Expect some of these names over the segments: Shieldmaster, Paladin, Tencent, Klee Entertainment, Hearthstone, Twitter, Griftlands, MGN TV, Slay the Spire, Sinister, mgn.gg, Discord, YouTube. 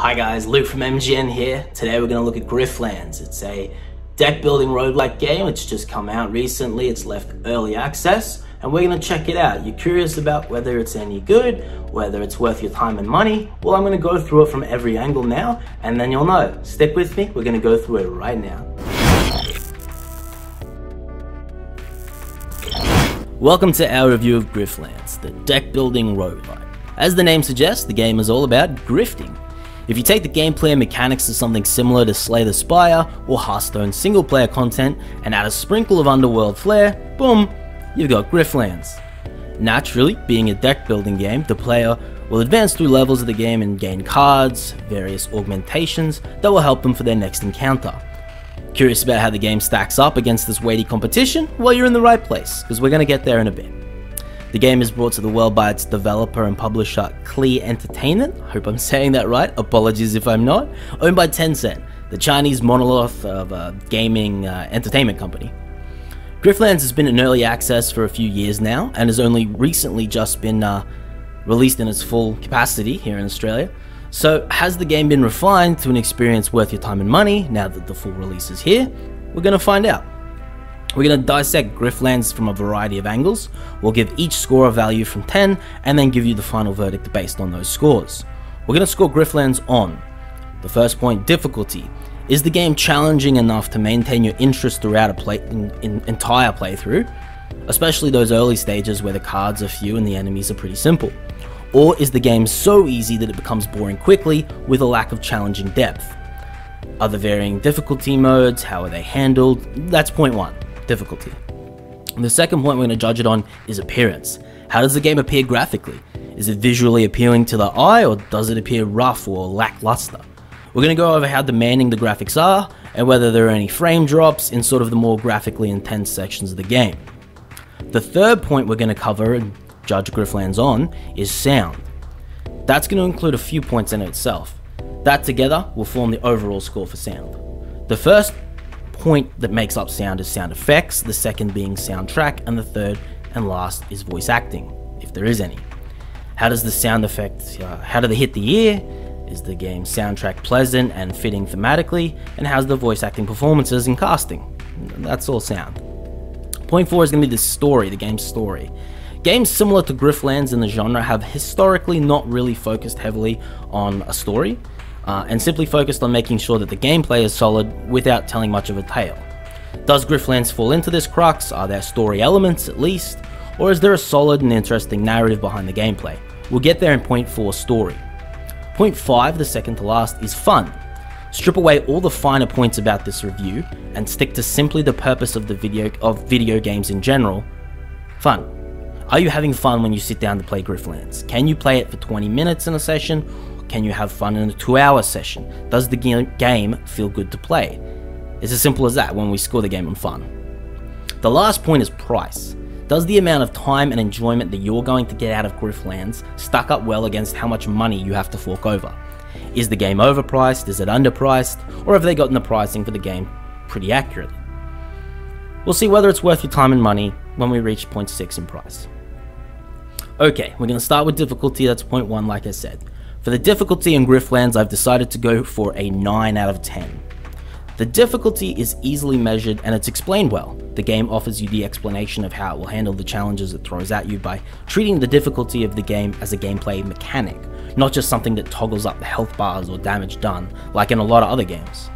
Hi guys, Luke from MGN here. Today we're going to look at Griftlands. It's a deck building roguelike game. It's just come out recently. It's left early access and we're going to check it out. You're curious about whether it's any good, whether it's worth your time and money. Well, I'm going to go through it from every angle now and then you'll know. Stick with me. We're going to go through it right now. Welcome to our review of Griftlands, the deck building roguelike. As the name suggests, the game is all about grifting. If you take the gameplay and mechanics to something similar to Slay the Spire or Hearthstone single player content and add a sprinkle of underworld flair, boom, you've got Griftlands. Naturally, being a deck building game, the player will advance through levels of the game and gain cards, various augmentations that will help them for their next encounter. Curious about how the game stacks up against this weighty competition? Well, you're in the right place, because we're going to get there in a bit. The game is brought to the world by its developer and publisher Klee Entertainment, I hope I'm saying that right, apologies if I'm not, owned by Tencent, the Chinese monolith of a gaming entertainment company. Griftlands has been in early access for a few years now, and has only recently just been released in its full capacity here in Australia. So has the game been refined to an experience worth your time and money now that the full release is here? We're going to find out. We're going to dissect Griftlands from a variety of angles. We'll give each score a value from 10 and then give you the final verdict based on those scores. We're going to score Griftlands on the first point, difficulty. Is the game challenging enough to maintain your interest throughout a entire playthrough, especially those early stages where the cards are few and the enemies are pretty simple? Or is the game so easy that it becomes boring quickly with a lack of challenging depth? Are there varying difficulty modes? How are they handled? That's point one. Difficulty. And the second point we're going to judge it on is appearance. How does the game appear graphically? Is it visually appealing to the eye, or does it appear rough or lackluster? We're going to go over how demanding the graphics are and whether there are any frame drops in sort of the more graphically intense sections of the game. The third point we're going to cover and judge Griftlands on is sound. That's going to include a few points in itself. That together will form the overall score for sound. The first point that makes up sound is sound effects, the second being soundtrack, and the third and last is voice acting, if there is any. How does the sound effects, how do they hit the ear? Is the game's soundtrack pleasant and fitting thematically? And how's the voice acting performances and casting? That's all sound. Point four is going to be the story, the game's story. Games similar to Griftlands in the genre have historically not really focused heavily on a story. And simply focused on making sure that the gameplay is solid without telling much of a tale. Does Griftlands fall into this crux? Are there story elements at least? Or is there a solid and interesting narrative behind the gameplay? We'll get there in point 4, story. Point 5, the second to last, is fun. Strip away all the finer points about this review and stick to simply the purpose of video games in general, fun. Are you having fun when you sit down to play Griftlands? Can you play it for 20 minutes in a session? Can you have fun in a 2-hour session? Does the game feel good to play? It's as simple as that when we score the game on fun. The last point is price. Does the amount of time and enjoyment that you're going to get out of Griftlands stack up well against how much money you have to fork over? Is the game overpriced? Is it underpriced? Or have they gotten the pricing for the game pretty accurately? We'll see whether it's worth your time and money when we reach point 6 in price. Okay, we're going to start with difficulty. That's point 1, like I said. For the difficulty in Griftlands, I've decided to go for a 9 out of 10. The difficulty is easily measured and it's explained well. The game offers you the explanation of how it will handle the challenges it throws at you by treating the difficulty of the game as a gameplay mechanic, not just something that toggles up the health bars or damage done, like in a lot of other games.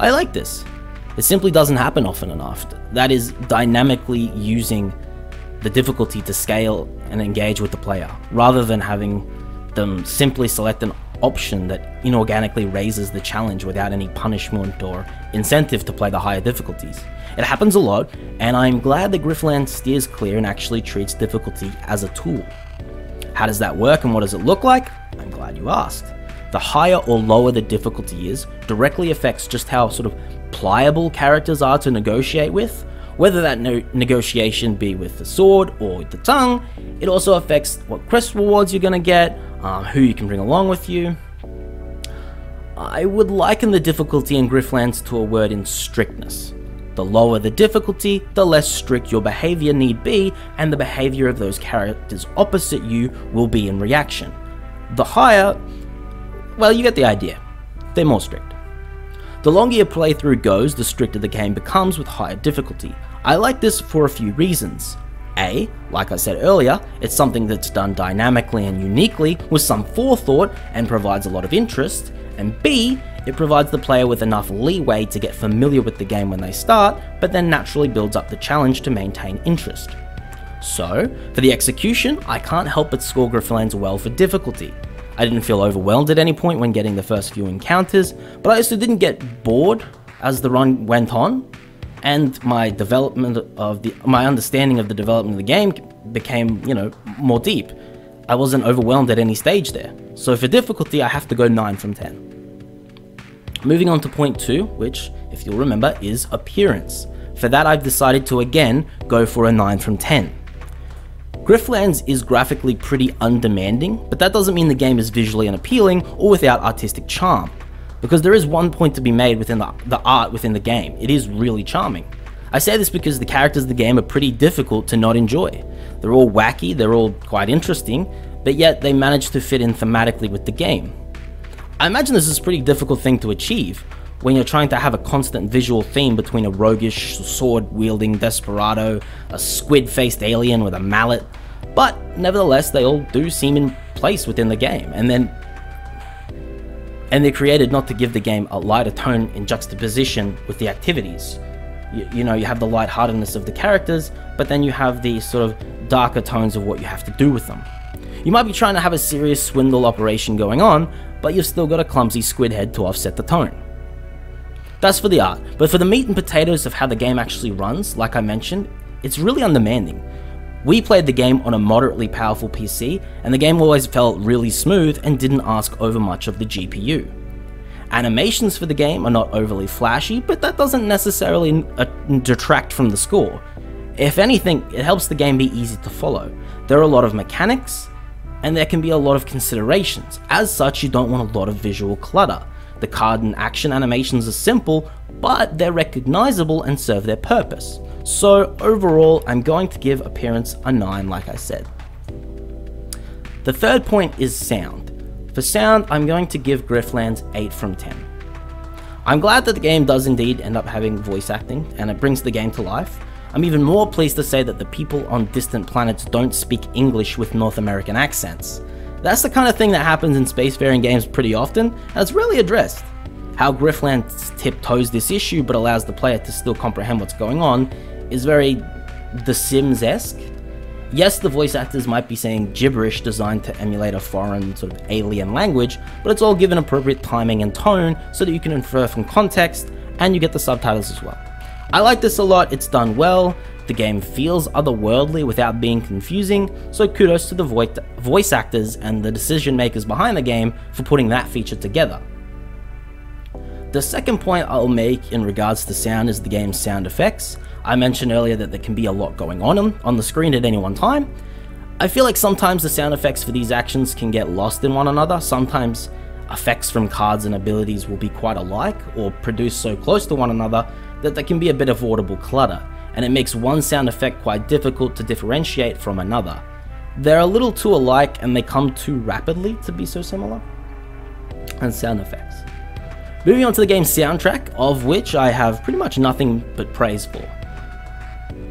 I like this. It simply doesn't happen often enough. That is, dynamically using the difficulty to scale and engage with the player, rather than having them simply select an option that inorganically raises the challenge without any punishment or incentive to play the higher difficulties. It happens a lot, and I'm glad that Griftlands steers clear and actually treats difficulty as a tool. How does that work and what does it look like? I'm glad you asked. The higher or lower the difficulty is directly affects just how sort of pliable characters are to negotiate with. Whether that negotiation be with the sword or with the tongue, it also affects what quest rewards you're going to get, who you can bring along with you. I would liken the difficulty in Griftlands to a word in strictness. The lower the difficulty, the less strict your behavior need be, and the behavior of those characters opposite you will be in reaction. The higher, Well, you get the idea. They're more strict. The longer your playthrough goes, the stricter the game becomes with higher difficulty. I like this for a few reasons. A, like I said earlier, it's something that's done dynamically and uniquely with some forethought and provides a lot of interest, and B, it provides the player with enough leeway to get familiar with the game when they start, but then naturally builds up the challenge to maintain interest. So, for the execution, I can't help but score Griftlands well for difficulty. I didn't feel overwhelmed at any point when getting the first few encounters, but I also didn't get bored as the run went on, and my understanding of the development of the game became, more deep. I wasn't overwhelmed at any stage there. So for difficulty, I have to go 9 from 10. Moving on to point 2, which, if you'll remember, is appearance. For that, I've decided to again go for a 9 from 10. Griftlands is graphically pretty undemanding, but that doesn't mean the game is visually unappealing or without artistic charm, because there is one point to be made within the art within the game. It is really charming. I say this because the characters of the game are pretty difficult to not enjoy. They're all wacky, they're all quite interesting, but yet they manage to fit in thematically with the game. I imagine this is a pretty difficult thing to achieve when you're trying to have a constant visual theme between a roguish, sword-wielding desperado, a squid-faced alien with a mallet, but nevertheless they all do seem in place within the game, and they're created not to give the game a lighter tone in juxtaposition with the activities. You have the lightheartedness of the characters, but then you have the sort of darker tones of what you have to do with them. You might be trying to have a serious swindle operation going on, but you've still got a clumsy squid head to offset the tone. That's for the art, but for the meat and potatoes of how the game actually runs, like I mentioned, it's really undemanding. We played the game on a moderately powerful PC, and the game always felt really smooth and didn't ask overmuch of the GPU. Animations for the game are not overly flashy, but that doesn't necessarily detract from the score. If anything, it helps the game be easy to follow. There are a lot of mechanics, and there can be a lot of considerations. As such, you don't want a lot of visual clutter. The card and action animations are simple, but they're recognizable and serve their purpose. So overall, I'm going to give appearance a 9, like I said. The third point is sound. For sound, I'm going to give Griftlands 8 from 10. I'm glad that the game does indeed end up having voice acting, and it brings the game to life. I'm even more pleased to say that the people on distant planets don't speak English with North American accents. That's the kind of thing that happens in spacefaring games pretty often, and it's rarely addressed. How Griftlands tiptoes this issue but allows the player to still comprehend what's going on is very The Sims-esque. Yes, the voice actors might be saying gibberish designed to emulate a foreign, sort of alien language, but it's all given appropriate timing and tone so that you can infer from context, and you get the subtitles as well. I like this a lot, it's done well, the game feels otherworldly without being confusing, so kudos to the voice actors and the decision makers behind the game for putting that feature together. The second point I'll make in regards to sound is the game's sound effects. I mentioned earlier that there can be a lot going on the screen at any one time. I feel like sometimes the sound effects for these actions can get lost in one another. Sometimes effects from cards and abilities will be quite alike or produced so close to one another that there can be a bit of audible clutter, and it makes one sound effect quite difficult to differentiate from another. They're a little too alike and they come too rapidly to be so similar. And sound effects. Moving on to the game's soundtrack, of which I have pretty much nothing but praise for.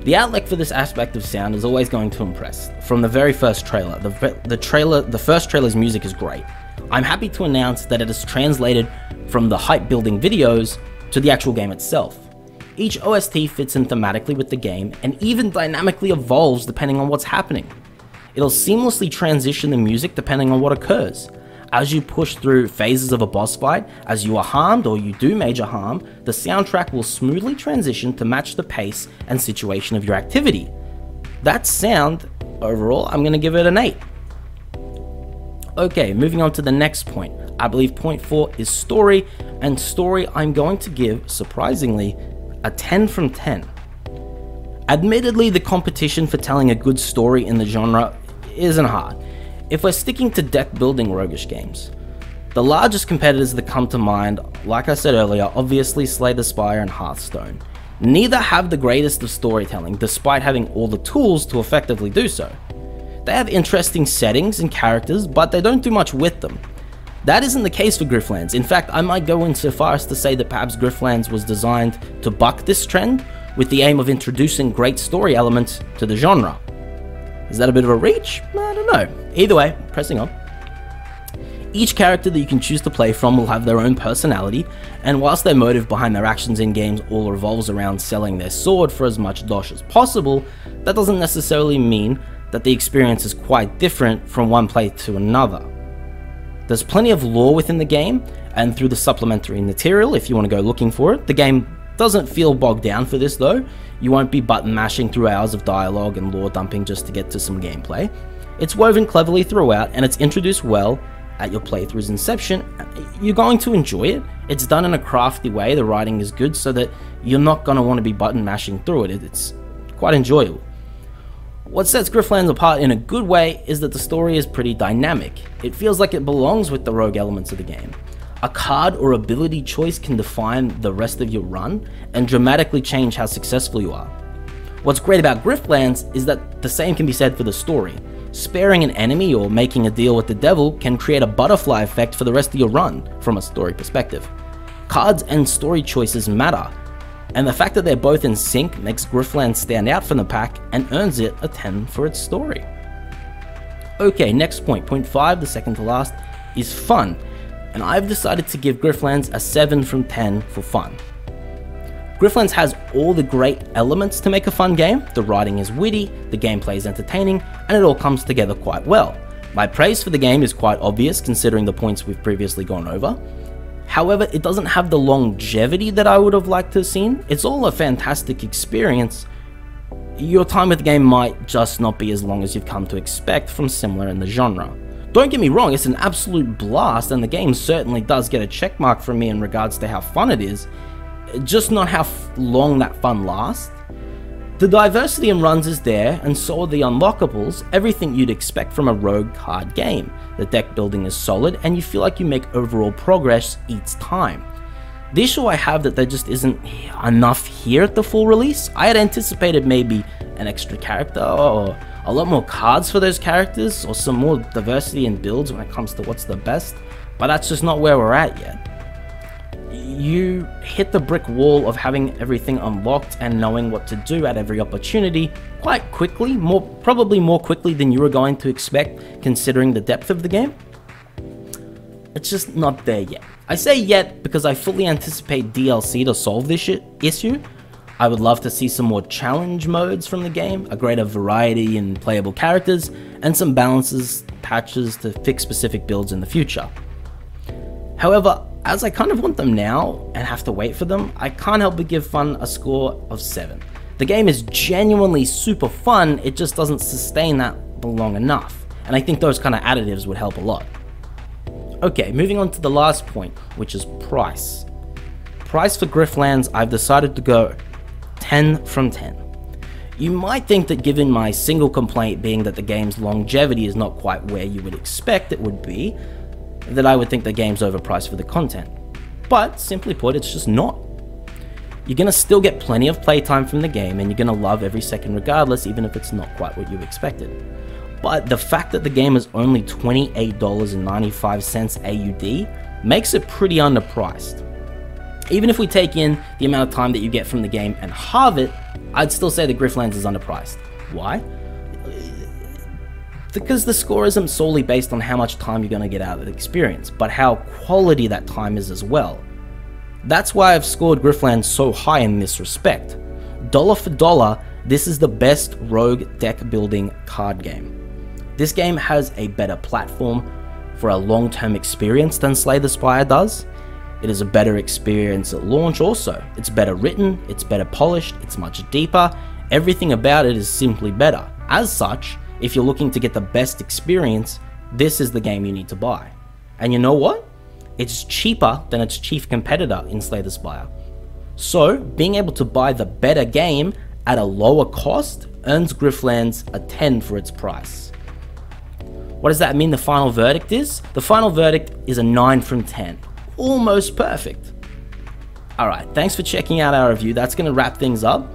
The outlook for this aspect of sound is always going to impress. From the very first trailer, the first trailer's music is great. I'm happy to announce that it is translated from the hype building videos to the actual game itself. Each OST fits in thematically with the game and even dynamically evolves depending on what's happening. It'll seamlessly transition the music depending on what occurs. As you push through phases of a boss fight, as you are harmed or you do major harm, the soundtrack will smoothly transition to match the pace and situation of your activity. That sound, overall, I'm going to give it an 8. Okay, moving on to the next point. I believe point 4 is story, and story I'm going to give, surprisingly, a 10 from 10. Admittedly, the competition for telling a good story in the genre isn't hard, if we're sticking to deck-building roguish games. The largest competitors that come to mind, like I said earlier, obviously Slay the Spire and Hearthstone. Neither have the greatest of storytelling, despite having all the tools to effectively do so. They have interesting settings and characters, but they don't do much with them. That isn't the case for Griftlands. In fact, I might go in so far as to say that perhaps Griftlands was designed to buck this trend with the aim of introducing great story elements to the genre. Is that a bit of a reach? I don't know. Either way, pressing on. Each character that you can choose to play from will have their own personality, and whilst their motive behind their actions in games all revolves around selling their sword for as much dosh as possible, that doesn't necessarily mean that the experience is quite different from one play to another. There's plenty of lore within the game, and through the supplementary material if you want to go looking for it. The game doesn't feel bogged down for this though. You won't be button mashing through hours of dialogue and lore dumping just to get to some gameplay. It's woven cleverly throughout, and it's introduced well at your playthrough's inception. You're going to enjoy it. It's done in a crafty way, the writing is good, so that you're not going to want to be button mashing through it. It's quite enjoyable. What sets Griftlands apart in a good way is that the story is pretty dynamic. It feels like it belongs with the rogue elements of the game. A card or ability choice can define the rest of your run and dramatically change how successful you are. What's great about Griftlands is that the same can be said for the story. Sparing an enemy or making a deal with the devil can create a butterfly effect for the rest of your run from a story perspective. Cards and story choices matter, and the fact that they're both in sync makes Griftlands stand out from the pack and earns it a 10 for its story. Okay, next point, point 5, the second to last, is fun, and I've decided to give Griftlands a 7 from 10 for fun. Griftlands has all the great elements to make a fun game. The writing is witty, the gameplay is entertaining, and it all comes together quite well. My praise for the game is quite obvious considering the points we've previously gone over. However, it doesn't have the longevity that I would have liked to have seen. It's all a fantastic experience. Your time with the game might just not be as long as you've come to expect from similar in the genre. Don't get me wrong, it's an absolute blast, and the game certainly does get a checkmark from me in regards to how fun it is. Just not how long that fun lasts. The diversity in runs is there, and so are the unlockables, everything you'd expect from a rogue card game. The deck building is solid, and you feel like you make overall progress each time. The issue I have that there just isn't enough here at the full release. I had anticipated maybe an extra character, or a lot more cards for those characters, or some more diversity in builds when it comes to what's the best, but that's just not where we're at yet. You hit the brick wall of having everything unlocked and knowing what to do at every opportunity quite quickly, probably more quickly than you were going to expect considering the depth of the game. It's just not there yet. I say yet because I fully anticipate DLC to solve this issue. I would love to see some more challenge modes from the game, a greater variety in playable characters, and some balances, patches to fix specific builds in the future. However, as I kind of want them now and have to wait for them, I can't help but give fun a score of 7. The game is genuinely super fun, it just doesn't sustain that for long enough, and I think those kind of additives would help a lot. Okay, moving on to the last point, which is price. Price for Griftlands, I've decided to go 10 from 10. You might think that given my single complaint being that the game's longevity is not quite where you would expect it would be, that I would think the game's overpriced for the content, but simply put, it's just not. You're going to still get plenty of playtime from the game, and you're going to love every second regardless, even if it's not quite what you expected. But the fact that the game is only $28.95 AUD makes it pretty underpriced. Even if we take in the amount of time that you get from the game and halve it, I'd still say that Griftlands is underpriced. Why? Because the score isn't solely based on how much time you're going to get out of the experience, but how quality that time is as well. That's why I've scored Griftlands so high in this respect. Dollar for dollar, this is the best rogue deck building card game. This game has a better platform for a long-term experience than Slay the Spire does. It is a better experience at launch also. It's better written, it's better polished, it's much deeper. Everything about it is simply better. As such, if you're looking to get the best experience, this is the game you need to buy. And you know what? It's cheaper than its chief competitor in Slay the Spire. So being able to buy the better game at a lower cost earns Griftlands a 10 for its price. What does that mean the final verdict is? The final verdict is a 9 from 10. Almost perfect. Alright, thanks for checking out our review. That's going to wrap things up.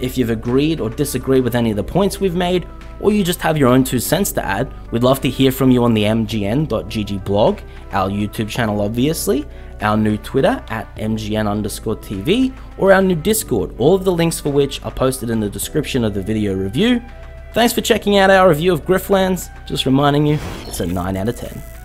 If you've agreed or disagreed with any of the points we've made, or you just have your own 2 cents to add, we'd love to hear from you on the mgn.gg blog, our YouTube channel obviously, our new Twitter at mgn_tv, or our new Discord, all of the links for which are posted in the description of the video review. Thanks for checking out our review of Griftlands, just reminding you, it's a 9 out of 10.